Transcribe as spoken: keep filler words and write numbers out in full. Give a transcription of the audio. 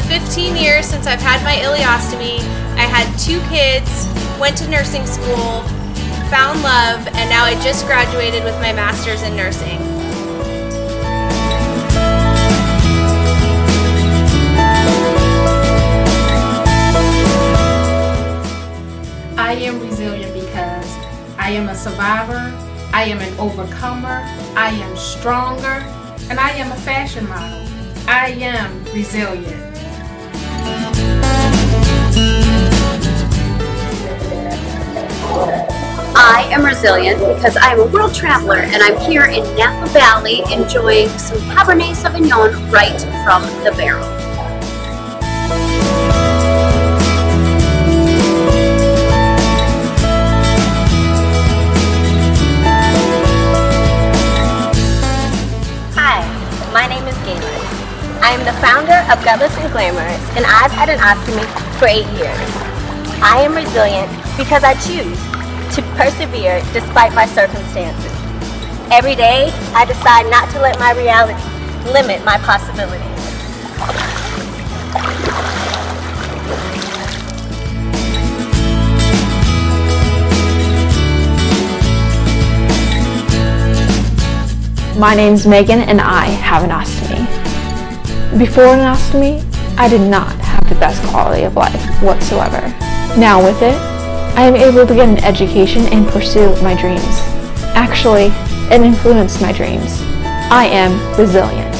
the fifteen years since I've had my ileostomy, I had two kids, went to nursing school, found love, and now I just graduated with my master's in nursing. I am resilient because I am a survivor, I am an overcomer, I am stronger, and I am a fashion model. I am resilient. I am resilient because I am a world traveler and I'm here in Napa Valley enjoying some Cabernet Sauvignon right from the barrel. I am the founder of Gutless and Glamour, and I've had an ostomy for eight years. I am resilient because I choose to persevere despite my circumstances. Every day, I decide not to let my reality limit my possibilities. My name's Megan, and I have an ostomy. Before an ostomy, I did not have the best quality of life whatsoever. Now with it, I am able to get an education and pursue my dreams. Actually, it influenced my dreams. I am resilient.